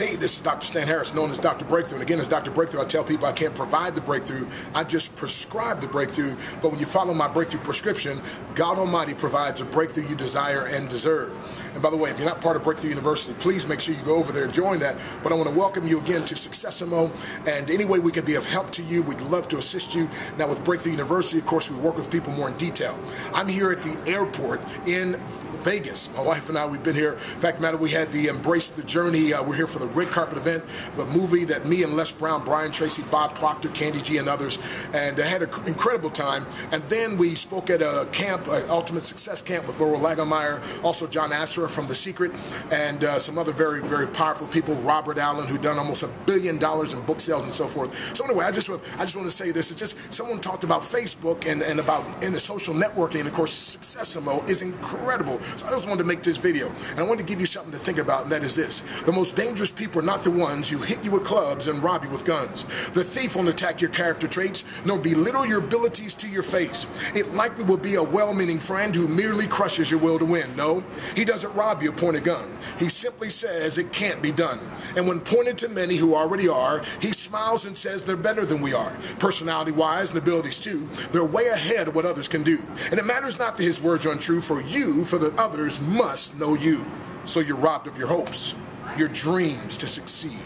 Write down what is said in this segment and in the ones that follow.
Hey, this is Dr. Stan Harris, known as Dr. Breakthrough. And again, as Dr. Breakthrough, I tell people I can't provide the breakthrough. I just prescribe the breakthrough. But when you follow my breakthrough prescription, God Almighty provides a breakthrough you desire and deserve. And by the way, if you're not part of Breakthrough University, please make sure you go over there and join that. But I want to welcome you again to Successimo. And any way we can be of help to you, we'd love to assist you. Now, with Breakthrough University, of course, we work with people more in detail. I'm here at the airport in Vegas. My wife and I, we've been here. In fact, Matt, we had the Embrace the Journey. We're here for the Red Carpet event, the movie that me and Les Brown, Brian Tracy, Bob Proctor, Candy G, and others, and I had an incredible time. And then we spoke at a camp, an Ultimate Success Camp with Laurel Lagemeyer, also John Assaraf from The Secret, and some other very, very powerful people, Robert Allen, who done almost $1 billion in book sales and so forth. So anyway, I just want to say this. It's just someone talked about Facebook and about in the social networking, and of course, Successimo is incredible. So I just wanted to make this video, and I wanted to give you something to think about, and that is this. The most dangerous people are not the ones who hit you with clubs and rob you with guns. The thief won't attack your character traits, nor belittle your abilities to your face. It likely will be a well-meaning friend who merely crushes your will to win. No, he doesn't rob you, point a gun. He simply says it can't be done. And when pointed to many who already are, he smiles and says they're better than we are. Personality-wise and abilities too, they're way ahead of what others can do. And it matters not that his words are untrue for you, for the others must know you. So you're robbed of your hopes, your dreams to succeed,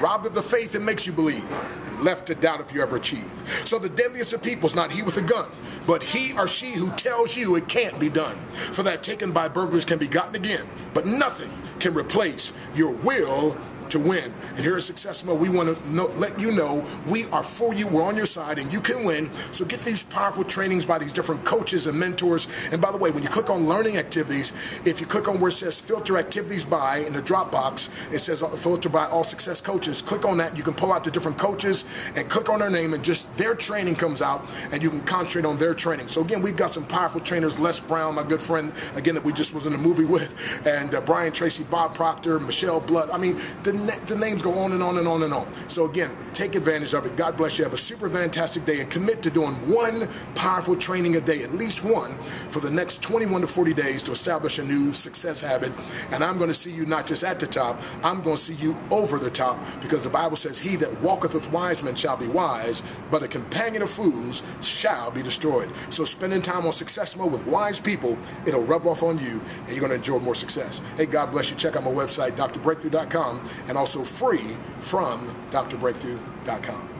robbed of the faith that makes you believe, and left to doubt if you ever achieve. So the deadliest of people is not he with a gun, but he or she who tells you it can't be done. For that taken by burglars can be gotten again, but nothing can replace your will to win. And here at Successimo, we want to let you know we are for you, we're on your side, and you can win. So get these powerful trainings by these different coaches and mentors. And by the way, when you click on learning activities, if you click on where it says filter activities by in the drop box, it says filter by all success coaches. Click on that, you can pull out the different coaches and click on their name, and just their training comes out, and you can concentrate on their training. So again, we've got some powerful trainers, Les Brown, my good friend, again, that we just was in a movie with, and Brian Tracy, Bob Proctor, Michelle Blood. I mean, the names go on and on and on and on. So again, take advantage of it. God bless you. Have a super fantastic day, and commit to doing one powerful training a day, at least one, for the next 21 to 40 days to establish a new success habit. And I'm going to see you not just at the top, I'm going to see you over the top, because the Bible says, he that walketh with wise men shall be wise, but a companion of fools shall be destroyed. So spending time on Successimo with wise people, it'll rub off on you, and you're going to enjoy more success. Hey, God bless you. Check out my website, drbreakthrough.com, and also free from drbreakthrough.com.